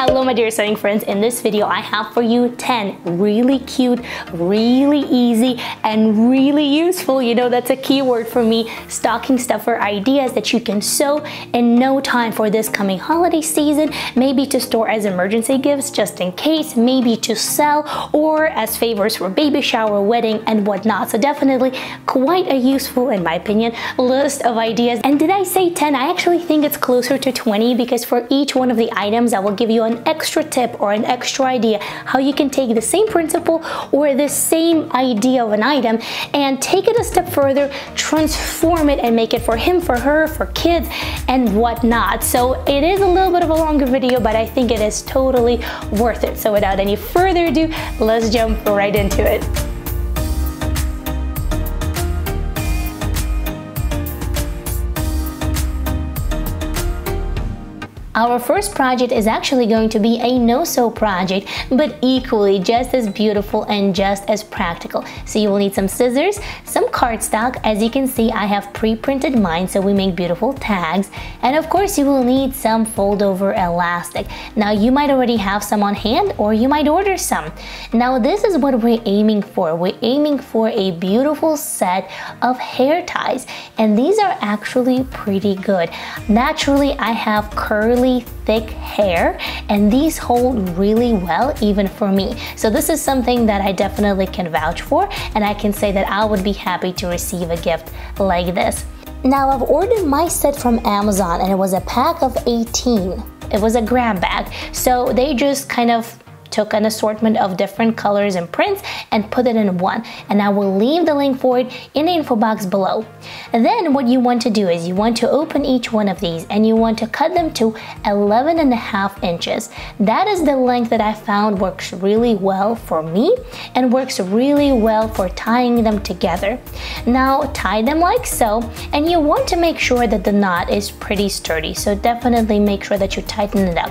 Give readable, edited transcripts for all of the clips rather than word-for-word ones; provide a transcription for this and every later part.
Hello my dear sewing friends, in this video I have for you 10 really cute, really easy, and really useful, you know that's a keyword for me, stocking stuffer ideas that you can sew in no time for this coming holiday season, maybe to store as emergency gifts just in case, maybe to sell, or as favors for baby shower, wedding, and whatnot. So definitely quite a useful, in my opinion, list of ideas. And did I say 10? I actually think it's closer to 20 because for each one of the items I will give you an extra tip or an extra idea how you can take the same principle or the same idea of an item and take it a step further, transform it and make it for him, for her, for kids and whatnot. So it is a little bit of a longer video, but I think it is totally worth it. So without any further ado, let's jump right into it. Our first project is actually going to be a no-sew project, but equally just as beautiful and just as practical. So you will need some scissors, some cardstock. As you can see, I have pre-printed mine, so we make beautiful tags. And of course, you will need some fold over elastic. Now, you might already have some on hand or you might order some. Now, this is what we're aiming for. We're aiming for a beautiful set of hair ties. And these are actually pretty good. Naturally, I have curly thick hair and these hold really well even for me. So this is something that I definitely can vouch for and I can say that I would be happy to receive a gift like this. Now I've ordered my set from Amazon and it was a pack of 18. It was a grab bag. So they just kind of took an assortment of different colors and prints and put it in one. And I will leave the link for it in the info box below. And then what you want to do is you want to open each one of these and you want to cut them to 11.5 inches. That is the length that I found works really well for me and works really well for tying them together. Now tie them like so, and you want to make sure that the knot is pretty sturdy. So definitely make sure that you tighten it up.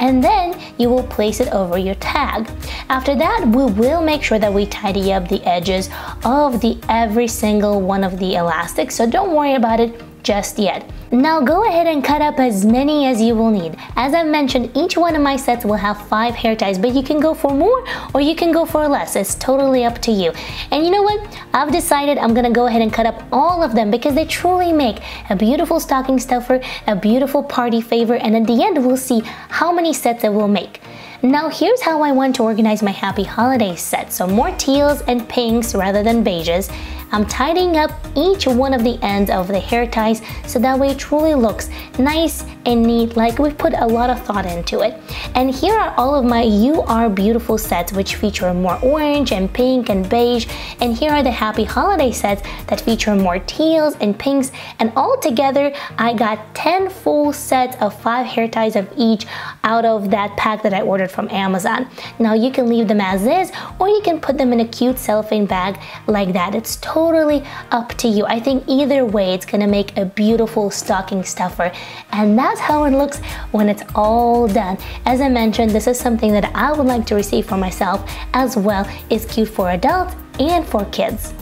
And then you will place it over your tag. After that, we will make sure that we tidy up the edges of every single one of the elastics, so don't worry about it just yet. Now go ahead and cut up as many as you will need. As I mentioned, each one of my sets will have 5 hair ties, but you can go for more or you can go for less. It's totally up to you. And you know what? I've decided I'm gonna go ahead and cut up all of them because they truly make a beautiful stocking stuffer, a beautiful party favor, and at the end we'll see how many sets it will make. Now here's how I want to organize my happy holiday set. So more teals and pinks rather than beiges. I'm tidying up each one of the ends of the hair ties so that way it truly looks nice and neat, like we put a lot of thought into it. And here are all of my You Are Beautiful sets, which feature more orange and pink and beige. And here are the happy holiday sets that feature more teals and pinks. And all together, I got 10 full sets of 5 hair ties of each out of that pack that I ordered from Amazon. Now you can leave them as is, or you can put them in a cute cellophane bag like that. It's totally up to you. I think either way, it's gonna make a beautiful stocking stuffer. And that's how it looks when it's all done. As I mentioned, this is something that I would like to receive for myself as well. It's cute for adults and for kids.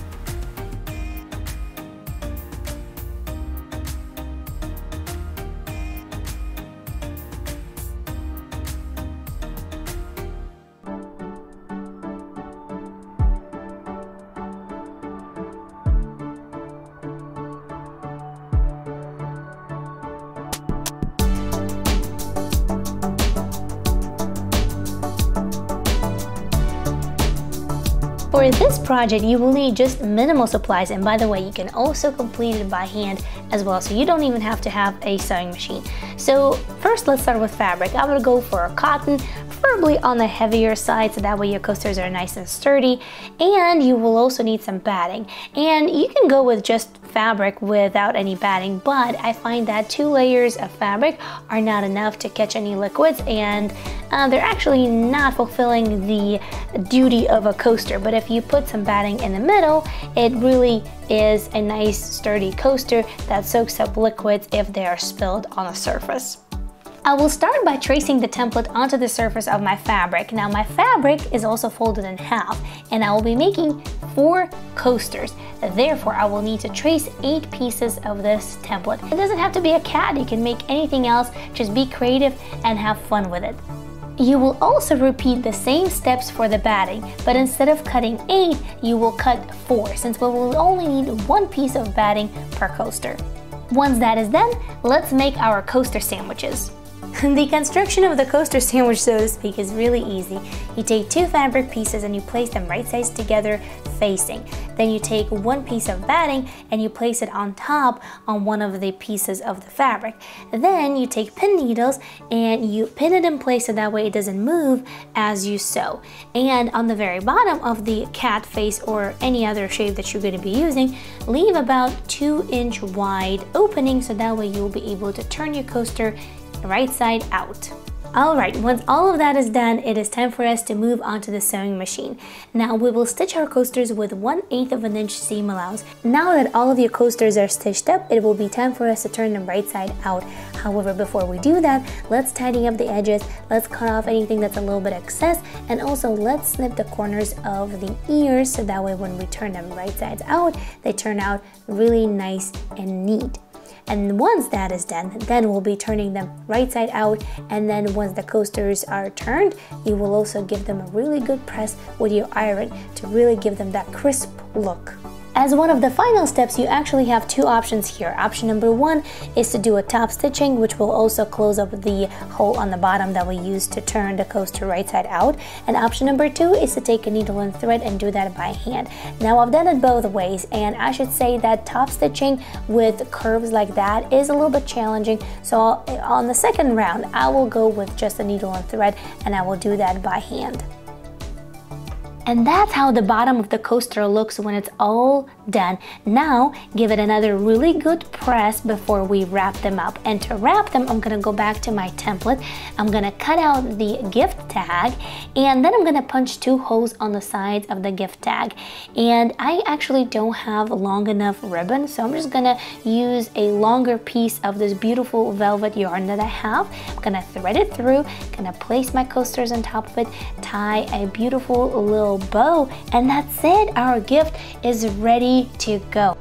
For this project, you will need just minimal supplies, and by the way, you can also complete it by hand as well, so you don't even have to have a sewing machine. So first, let's start with fabric. I would go for cotton, preferably on the heavier side, so that way your coasters are nice and sturdy, and you will also need some batting. And you can go with just fabric without any batting, but I find that 2 layers of fabric are not enough to catch any liquids, and they're actually not fulfilling the duty of a coaster. But if you put some batting in the middle, it really is a nice sturdy coaster that soaks up liquids if they are spilled on a surface. I will start by tracing the template onto the surface of my fabric. Now my fabric is also folded in half, and I will be making 4 coasters. Therefore, I will need to trace 8 pieces of this template. It doesn't have to be a cat, you can make anything else, just be creative and have fun with it. You will also repeat the same steps for the batting, but instead of cutting 8, you will cut 4, since we will only need 1 piece of batting per coaster. Once that is done, let's make our coaster sandwiches. The construction of the coaster sandwich, so to speak, is really easy. You take 2 fabric pieces and you place them right sides together facing. Then you take 1 piece of batting and you place it on top on one of the pieces of the fabric. Then you take pin needles and you pin it in place so that way it doesn't move as you sew. And on the very bottom of the cat face or any other shape that you're going to be using, leave about 2-inch wide opening so that way you'll be able to turn your coaster right side out. Alright, once all of that is done, it is time for us to move on to the sewing machine. Now we will stitch our coasters with 1/8 of an inch seam allowance. Now that all of your coasters are stitched up, it will be time for us to turn them right side out. However, before we do that, let's tidy up the edges, let's cut off anything that's a little bit excess, and also let's snip the corners of the ears so that way when we turn them right sides out, they turn out really nice and neat. And once that is done, then we'll be turning them right side out, and then once the coasters are turned, you will also give them a really good press with your iron to really give them that crisp look. As one of the final steps, you actually have 2 options here. Option number 1 is to do a top stitching, which will also close up the hole on the bottom that we used to turn the coaster right side out. And option number 2 is to take a needle and thread and do that by hand. Now I've done it both ways, and I should say that top stitching with curves like that is a little bit challenging. So on the second round, I will go with just a needle and thread, and I will do that by hand. And that's how the bottom of the coaster looks when it's all done. Now give it another really good press before we wrap them up. And to wrap them, I'm gonna go back to my template. I'm gonna cut out the gift tag, and then I'm gonna punch 2 holes on the sides of the gift tag. And I actually don't have long enough ribbon, so I'm just gonna use a longer piece of this beautiful velvet yarn that I have. I'm gonna thread it through, gonna place my coasters on top of it, tie a beautiful little bow, and that's it. Our gift is ready to go.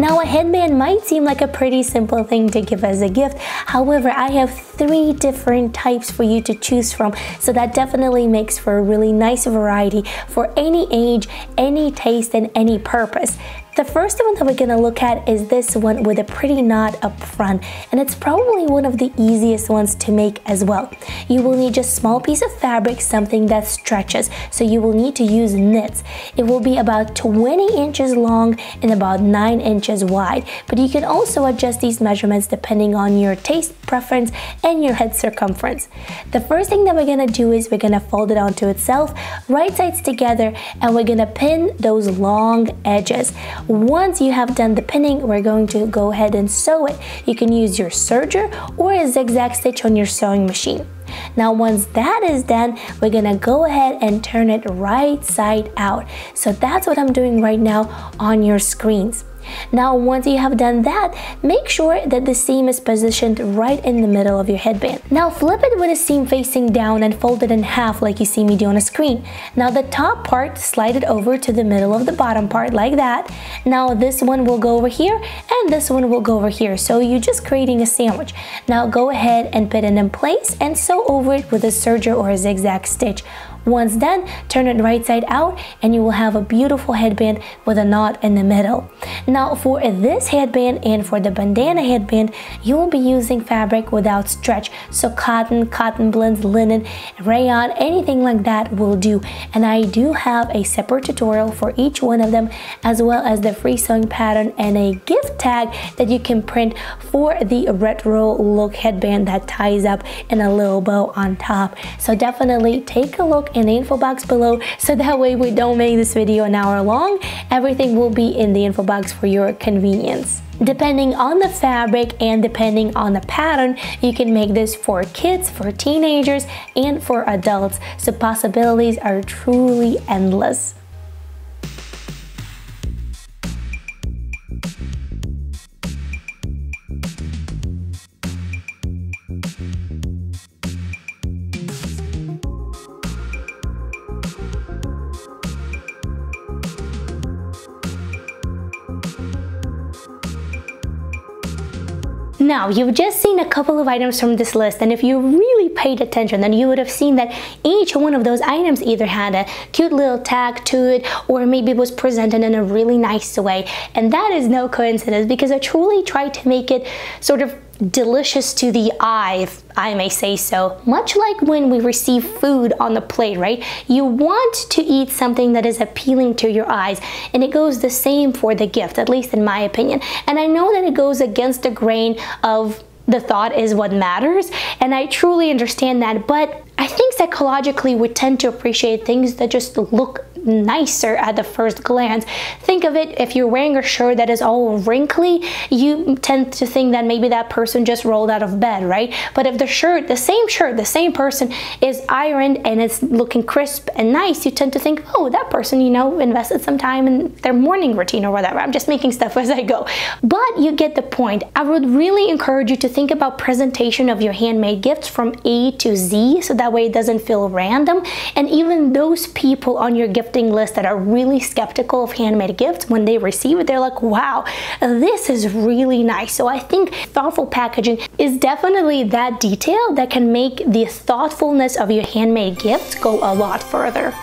Now a headband might seem like a pretty simple thing to give as a gift, however I have 3 different types for you to choose from, so that definitely makes for a really nice variety for any age, any taste, and any purpose. The first one that we're gonna look at is this one with a pretty knot up front, and it's probably one of the easiest ones to make as well. You will need just a small piece of fabric, something that stretches, so you will need to use knits. It will be about 20 inches long and about 9 inches wide, but you can also adjust these measurements depending on your taste preference and your head circumference. The first thing that we're gonna do is we're gonna fold it onto itself, right sides together, and we're gonna pin those long edges. Once you have done the pinning, we're going to go ahead and sew it. You can use your serger or a zigzag stitch on your sewing machine. Now once that is done, we're gonna go ahead and turn it right side out. So that's what I'm doing right now on your screens. Now once you have done that, make sure that the seam is positioned right in the middle of your headband. Now flip it with the seam facing down and fold it in half like you see me do on a screen. Now the top part, slide it over to the middle of the bottom part like that. Now this one will go over here and this one will go over here, so you're just creating a sandwich. Now go ahead and put it in place and sew over it with a serger or a zigzag stitch. Once done, turn it right side out and you will have a beautiful headband with a knot in the middle. Now for this headband and for the bandana headband, you will be using fabric without stretch. So cotton, cotton blends, linen, rayon, anything like that will do. And I do have a separate tutorial for each one of them, as well as the free sewing pattern and a gift tag that you can print for the retro look headband that ties up in a little bow on top. So definitely take a look in the info box below, so that way we don't make this video an hour long. Everything will be in the info box for your convenience. Depending on the fabric and depending on the pattern, you can make this for kids, for teenagers, and for adults. So possibilities are truly endless. Now, you've just seen a couple of items from this list, and if you really paid attention, then you would have seen that each one of those items either had a cute little tag to it, or maybe it was presented in a really nice way. And that is no coincidence, because I truly tried to make it sort of delicious to the eye, if I may say so. Much like when we receive food on the plate, right? You want to eat something that is appealing to your eyes, and it goes the same for the gift, at least in my opinion. And I know that it goes against the grain of the thought is what matters, and I truly understand that, but I think psychologically we tend to appreciate things that just look nicer at the first glance. Think of it, if you're wearing a shirt that is all wrinkly, you tend to think that maybe that person just rolled out of bed, right? But if the shirt, the same person is ironed and it's looking crisp and nice, you tend to think, oh, that person, you know, invested some time in their morning routine or whatever. I'm just making stuff as I go. But you get the point. I would really encourage you to think about presentation of your handmade gifts from A to Z, so that way it doesn't feel random. And even those people on your gift list that are really skeptical of handmade gifts, when they receive it, they're like, wow, this is really nice. So I think thoughtful packaging is definitely that detail that can make the thoughtfulness of your handmade gifts go a lot further.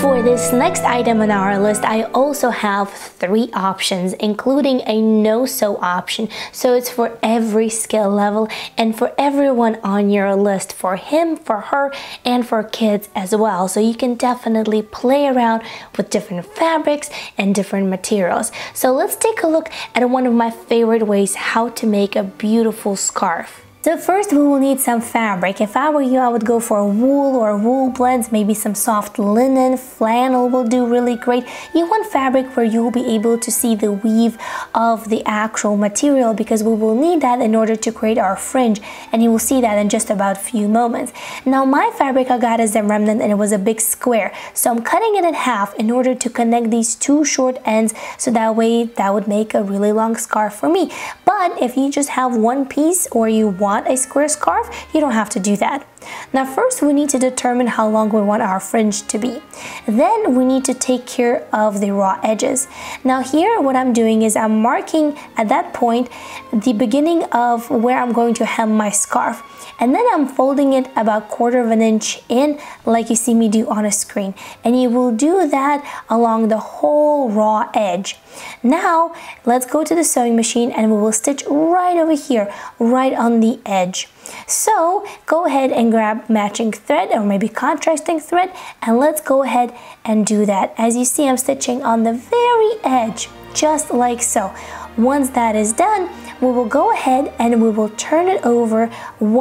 For this next item on our list, I also have three options, including a no-sew option. So it's for every skill level and for everyone on your list, for him, for her, and for kids as well. So you can definitely play around with different fabrics and different materials. So let's take a look at one of my favorite ways how to make a beautiful scarf. So first we will need some fabric. If I were you, I would go for wool or wool blends, maybe some soft linen, flannel will do really great. You want fabric where you will be able to see the weave of the actual material, because we will need that in order to create our fringe, and you will see that in just about a few moments. Now my fabric I got is a remnant, and it was a big square. So I'm cutting it in half in order to connect these two short ends, so that way that would make a really long scarf for me. But if you just have one piece or you want a square scarf, you don't have to do that. Now first we need to determine how long we want our fringe to be. Then we need to take care of the raw edges. Now here what I'm doing is I'm marking at that point the beginning of where I'm going to hem my scarf, and then I'm folding it about 1/4 inch in, like you see me do on a screen, and you will do that along the whole raw edge. Now let's go to the sewing machine and we will stitch right over here, right on the edge. So go ahead and grab matching thread, or maybe contrasting thread, and let's go ahead and do that. As you see, I'm stitching on the very edge, just like so. Once that is done, we will go ahead and we will turn it over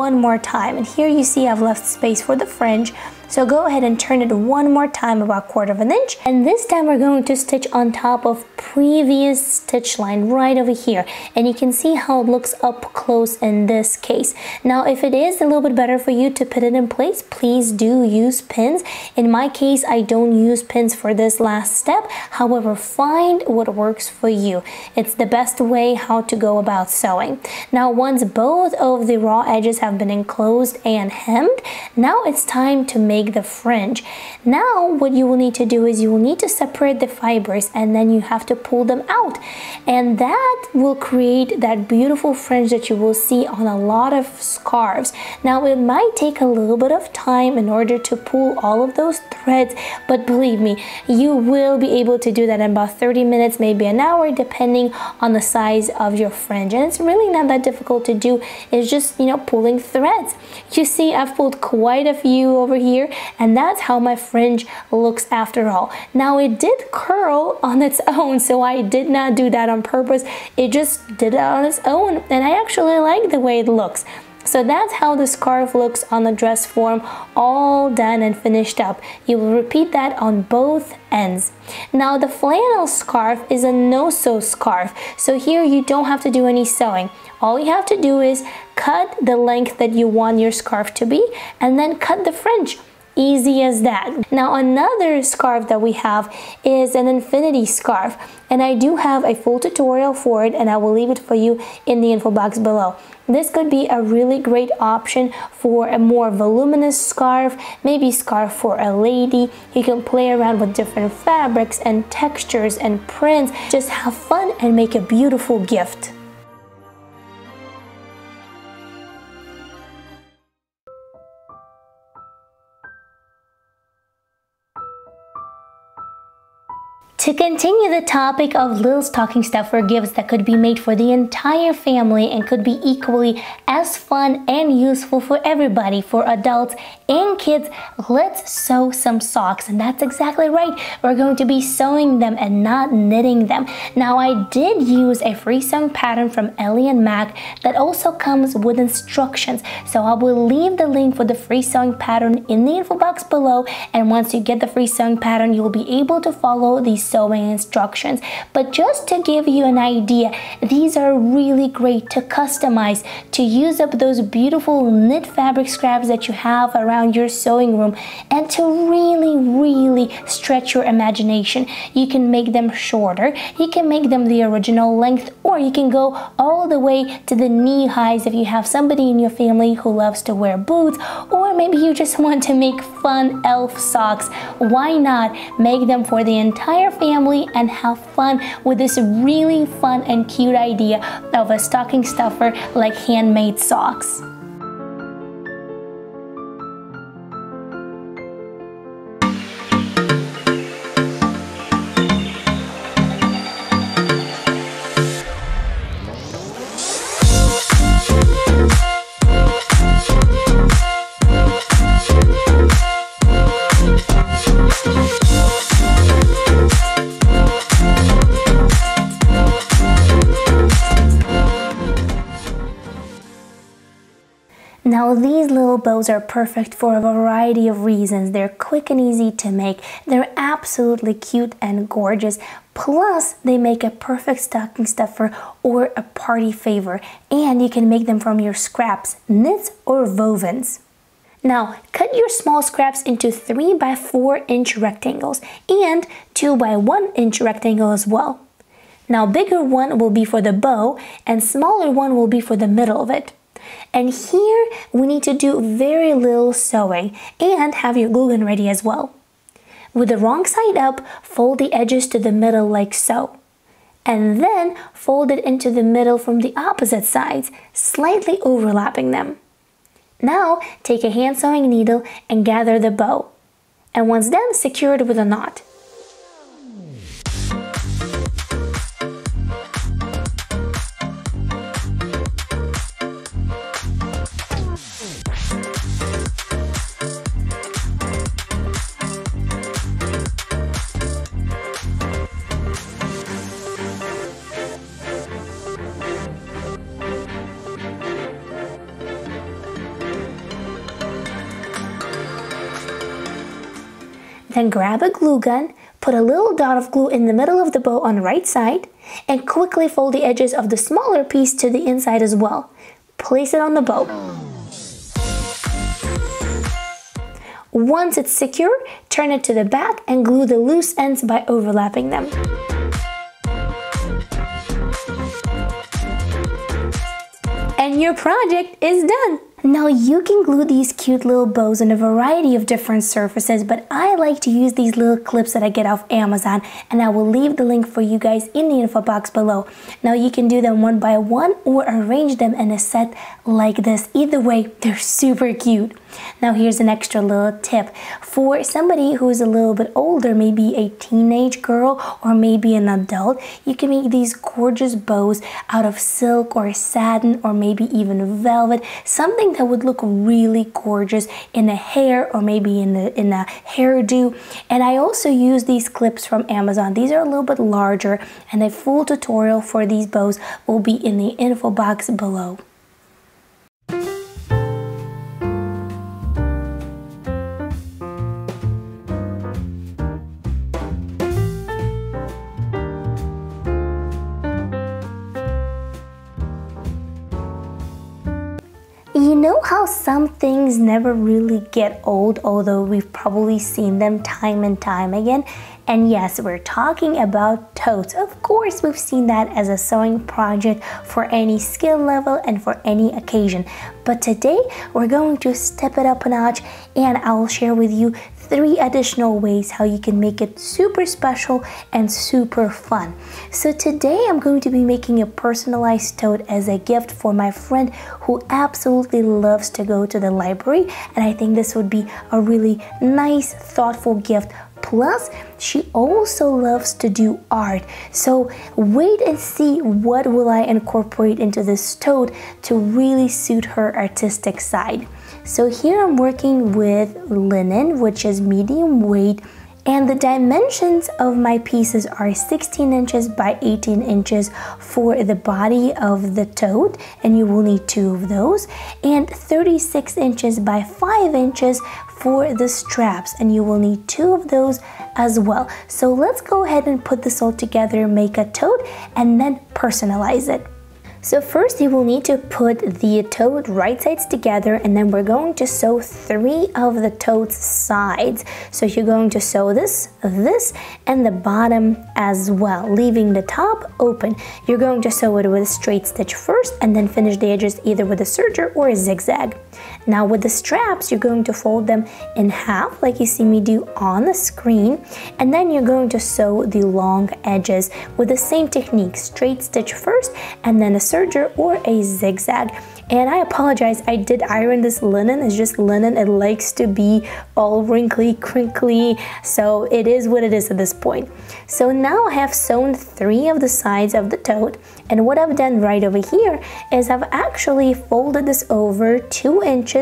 one more time. And here you see I've left space for the fringe. So go ahead and turn it one more time, about 1/4 inch. And this time we're going to stitch on top of previous stitch line right over here. And you can see how it looks up close in this case. Now, if it is a little bit better for you to put it in place, please do use pins. In my case, I don't use pins for this last step. However, find what works for you. It's the best way how to go about sewing. Now, once both of the raw edges have been enclosed and hemmed, now it's time to make make the fringe. Now what you will need to do is you will need to separate the fibers and then you have to pull them out, and that will create that beautiful fringe that you will see on a lot of scarves. Now it might take a little bit of time in order to pull all of those threads, but believe me, you will be able to do that in about 30 minutes, maybe an hour, depending on the size of your fringe. And it's really not that difficult to do. It's just, you know, pulling threads. You see, I've pulled quite a few over here, and that's how my fringe looks after all. Now it did curl on its own, so I did not do that on purpose. It just did it on its own, and I actually like the way it looks. So that's how the scarf looks on the dress form, all done and finished up. You will repeat that on both ends. Now the flannel scarf is a no-sew scarf, so here you don't have to do any sewing. All you have to do is cut the length that you want your scarf to be and then cut the fringe. Easy as that. Now another scarf that we have is an infinity scarf, and I do have a full tutorial for it, and I will leave it for you in the info box below. This could be a really great option for a more voluminous scarf, maybe scarf for a lady. You can play around with different fabrics and textures and prints. Just have fun and make a beautiful gift. To continue the topic of little stocking stuffer gifts that could be made for the entire family and could be equally as fun and useful for everybody, for adults and kids, let's sew some socks. And that's exactly right, we're going to be sewing them and not knitting them. Now I did use a free sewn pattern from Ellie and Mac that also comes with instructions, so I will leave the link for the free sewing pattern in the info box below, and once you get the free sewing pattern, you'll be able to follow these sewing instructions. But just to give you an idea, these are really great to customize, to use up those beautiful knit fabric scraps that you have around your sewing room, and to really stretch your imagination. You can make them shorter, you can make them the original length, or you can go all the way to the knee highs if you have somebody in your family who loves to wear boots, or maybe you just want to make fun elf socks. Why not make them for the entire family and have fun with this really fun and cute idea of a stocking stuffer like handmade socks. Now these little bows are perfect for a variety of reasons. They're quick and easy to make. They're absolutely cute and gorgeous. Plus, they make a perfect stocking stuffer or a party favor. And you can make them from your scraps, knits or wovens. Now, cut your small scraps into 3 by 4 inch rectangles and 2 by 1 inch rectangle as well. Now, bigger one will be for the bow and smaller one will be for the middle of it. And here we need to do very little sewing, and have your glue gun ready as well. With the wrong side up, fold the edges to the middle like so. And then fold it into the middle from the opposite sides, slightly overlapping them. Now take a hand sewing needle and gather the bow. And once done, secure it with a knot. Then grab a glue gun, put a little dot of glue in the middle of the bow on the right side, and quickly fold the edges of the smaller piece to the inside as well. Place it on the bow. Once it's secure, turn it to the back and glue the loose ends by overlapping them. And your project is done! Now you can glue these cute little bows on a variety of different surfaces, but I like to use these little clips that I get off Amazon, and I will leave the link for you guys in the info box below. Now you can do them one by one or arrange them in a set like this. Either way, they're super cute. Now here's an extra little tip. For somebody who's a little bit older, maybe a teenage girl or maybe an adult, you can make these gorgeous bows out of silk or satin or maybe even velvet, something that would look really gorgeous in a hair or maybe in a hairdo. And I also use these clips from Amazon. These are a little bit larger, and a full tutorial for these bows will be in the info box below. You know how some things never really get old, although we've probably seen them time and time again? And yes, we're talking about totes. Of course, we've seen that as a sewing project for any skill level and for any occasion. But today, we're going to step it up a notch, and I'll share with you 3 additional ways how you can make it super special and super fun. So today I'm going to be making a personalized tote as a gift for my friend who absolutely loves to go to the library, and I think this would be a really nice, thoughtful gift. Plus, she also loves to do art. So wait and see what will I incorporate into this tote to really suit her artistic side. So here I'm working with linen, which is medium weight, and the dimensions of my pieces are 16 inches by 18 inches for the body of the tote, and you will need 2 of those, and 36 inches by 5 inches for the straps, and you will need 2 of those as well. So let's go ahead and put this all together, make a tote, and then personalize it. So first you will need to put the tote right sides together, and then we're going to sew 3 of the tote's sides. So you're going to sew this, this, and the bottom as well, leaving the top open. You're going to sew it with a straight stitch first, and then finish the edges either with a serger or a zigzag. Now with the straps, you're going to fold them in half like you see me do on the screen, and then you're going to sew the long edges with the same technique, straight stitch first, and then a serger or a zigzag. And I apologize, I did iron this linen. It's just linen, it likes to be all wrinkly, crinkly, so it is what it is at this point. So now I have sewn 3 of the sides of the tote, and what I've done right over here is I've actually folded this over 2 inches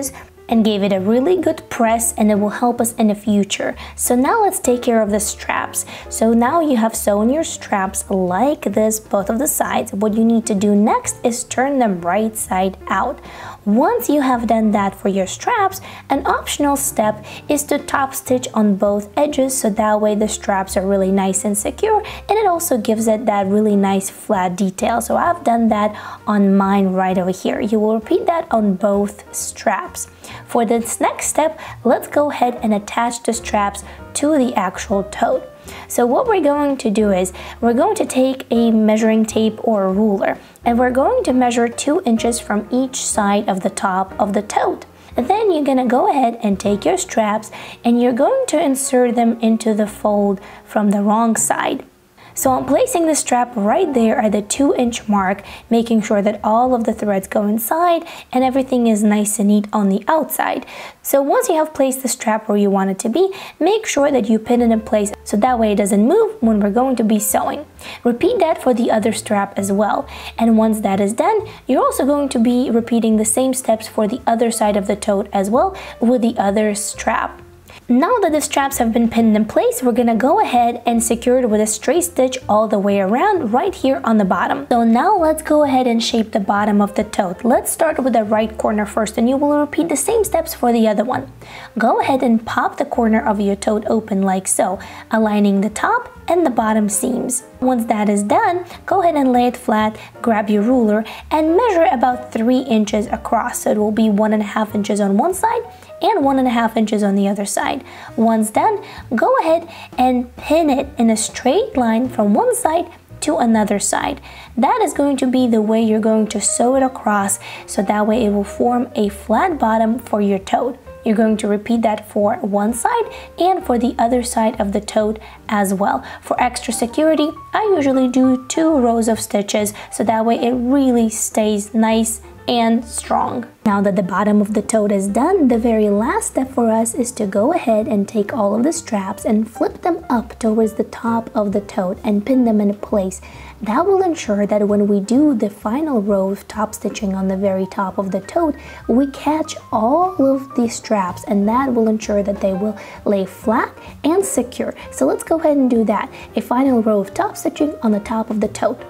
and gave it a really good press, and it will help us in the future. So now let's take care of the straps. So now you have sewn your straps like this, both of the sides. What you need to do next is turn them right side out. Once you have done that for your straps, an optional step is to top stitch on both edges, so that way the straps are really nice and secure, and it also gives it that really nice flat detail. So I've done that on mine right over here. You will repeat that on both straps. For this next step, let's go ahead and attach the straps to the actual tote. So what we're going to do is we're going to take a measuring tape or a ruler, and we're going to measure 2 inches from each side of the top of the tote. Then you're gonna go ahead and take your straps, and you're going to insert them into the fold from the wrong side. So I'm placing the strap right there at the 2-inch mark, making sure that all of the threads go inside and everything is nice and neat on the outside. So once you have placed the strap where you want it to be, make sure that you pin it in place so that way it doesn't move when we're going to be sewing. Repeat that for the other strap as well. And once that is done, you're also going to be repeating the same steps for the other side of the tote as well with the other strap. Now that the straps have been pinned in place, we're gonna go ahead and secure it with a straight stitch all the way around right here on the bottom. So now let's go ahead and shape the bottom of the tote. Let's start with the right corner first, and you will repeat the same steps for the other one. Go ahead and pop the corner of your tote open like so, aligning the top and the bottom seams. Once that is done, go ahead and lay it flat, grab your ruler, and measure about 3 inches across. So it will be 1.5 inches on one side and 1.5 inches on the other side. Once done, go ahead and pin it in a straight line from one side to another side. That is going to be the way you're going to sew it across, so that way it will form a flat bottom for your tote. You're going to repeat that for one side and for the other side of the tote as well. For extra security, I usually do 2 rows of stitches, so that way it really stays nice and strong. Now that the bottom of the tote is done, the very last step for us is to go ahead and take all of the straps and flip them up towards the top of the tote and pin them in place. That will ensure that when we do the final row of top stitching on the very top of the tote, we catch all of the straps, and that will ensure that they will lay flat and secure. So let's go ahead and do that. A final row of top stitching on the top of the tote.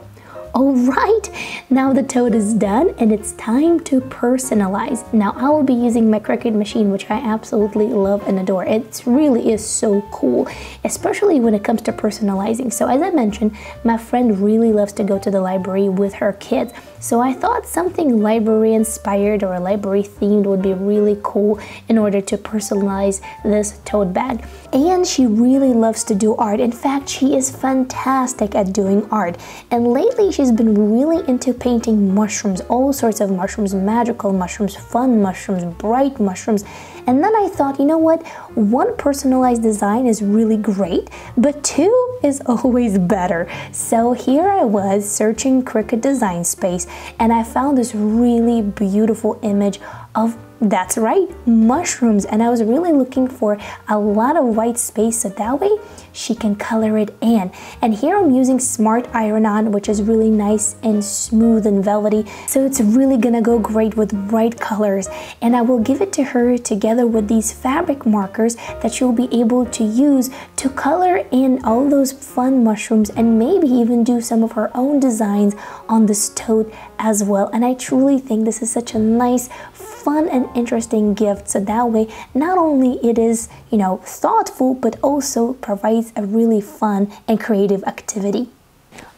Alright, now the tote is done and it's time to personalize. Now I will be using my Cricut machine, which I absolutely love and adore. It really is so cool, especially when it comes to personalizing. So as I mentioned, my friend really loves to go to the library with her kids. So I thought something library inspired or library themed would be really cool in order to personalize this tote bag. And she really loves to do art. In fact, she is fantastic at doing art. And lately she's been really into painting mushrooms, all sorts of mushrooms, magical mushrooms, fun mushrooms, bright mushrooms. And then I thought, you know what, 1 personalized design is really great, but 2 is always better. So here I was searching Cricut Design Space, and I found this really beautiful image of, that's right, mushrooms. And I was really looking for a lot of white space, so that way she can color it in. And here I'm using Smart Iron-On, which is really nice and smooth and velvety. So it's really gonna go great with bright colors. And I will give it to her together with these fabric markers that she'll be able to use to color in all those fun mushrooms and maybe even do some of her own designs on this tote as well. And I truly think this is such a nice, fun and interesting gift, so that way not only it is, you know, thoughtful, but also provides a really fun and creative activity.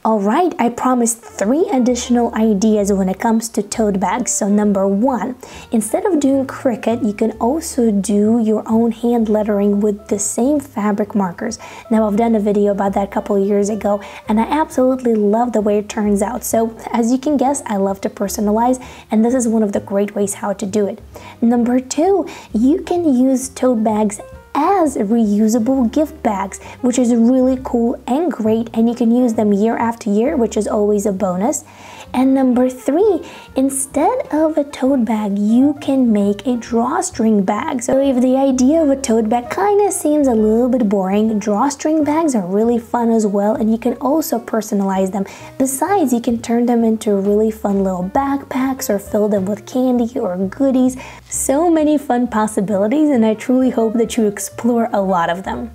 Alright, I promised 3 additional ideas when it comes to tote bags. So number 1, instead of doing Cricut, you can also do your own hand lettering with the same fabric markers. Now I've done a video about that a couple of years ago, and I absolutely love the way it turns out. So as you can guess, I love to personalize, and this is one of the great ways how to do it. Number 2, you can use tote bags as reusable gift bags, which is really cool and great, and you can use them year after year, which is always a bonus. And number 3, instead of a tote bag, you can make a drawstring bag. So if the idea of a tote bag kind of seems a little bit boring, drawstring bags are really fun as well, and you can also personalize them. Besides, you can turn them into really fun little backpacks or fill them with candy or goodies. So many fun possibilities, and I truly hope that you explore a lot of them.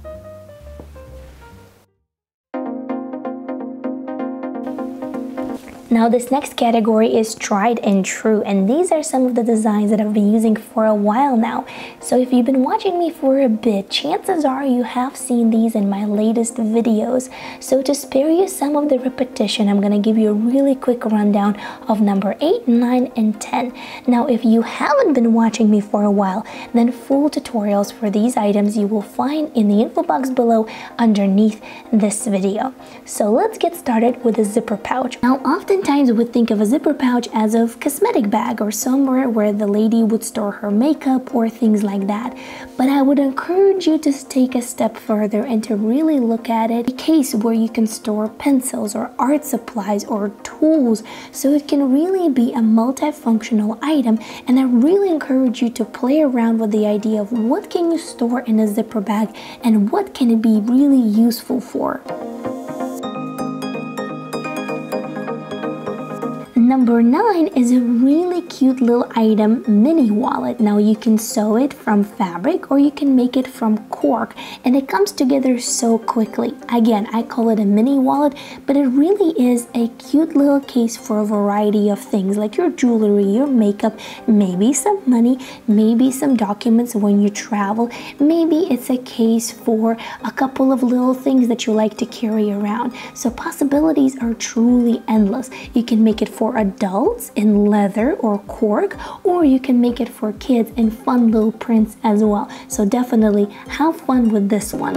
Now this next category is tried and true, and these are some of the designs that I've been using for a while now. So if you've been watching me for a bit, chances are you have seen these in my latest videos. So to spare you some of the repetition, I'm gonna give you a really quick rundown of number 8, 9, and 10. Now if you haven't been watching me for a while, then full tutorials for these items you will find in the info box below underneath this video. So let's get started with a zipper pouch. Now Sometimes we think of a zipper pouch as a cosmetic bag or somewhere where the lady would store her makeup or things like that. But I would encourage you to take a step further and to really look at it a case where you can store pencils or art supplies or tools. So it can really be a multifunctional item, and I really encourage you to play around with the idea of what can you store in a zipper bag and what can it be really useful for. Number 9 is a really cute little item, mini wallet. Now you can sew it from fabric or you can make it from cork, and it comes together so quickly. Again, I call it a mini wallet, but it really is a cute little case for a variety of things like your jewelry, your makeup, maybe some money, maybe some documents when you travel. Maybe it's a case for a couple of little things that you like to carry around. So possibilities are truly endless. You can make it for adults in leather or cork, or you can make it for kids in fun little prints as well. So definitely have fun with this one.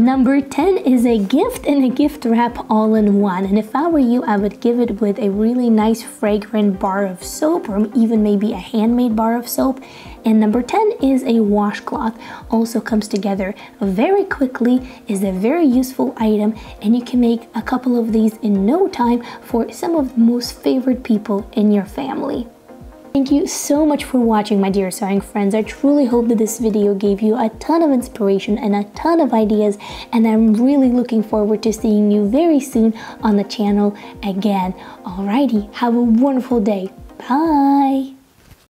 Number 10 is a gift and a gift wrap all in one. And if I were you, I would give it with a really nice fragrant bar of soap, or even maybe a handmade bar of soap. And number 10 is a washcloth. Also comes together very quickly, is a very useful item, and you can make a couple of these in no time for some of the most favorite people in your family. Thank you so much for watching, my dear sewing friends. I truly hope that this video gave you a ton of inspiration and a ton of ideas, and I'm really looking forward to seeing you very soon on the channel again. Alrighty, have a wonderful day. Bye!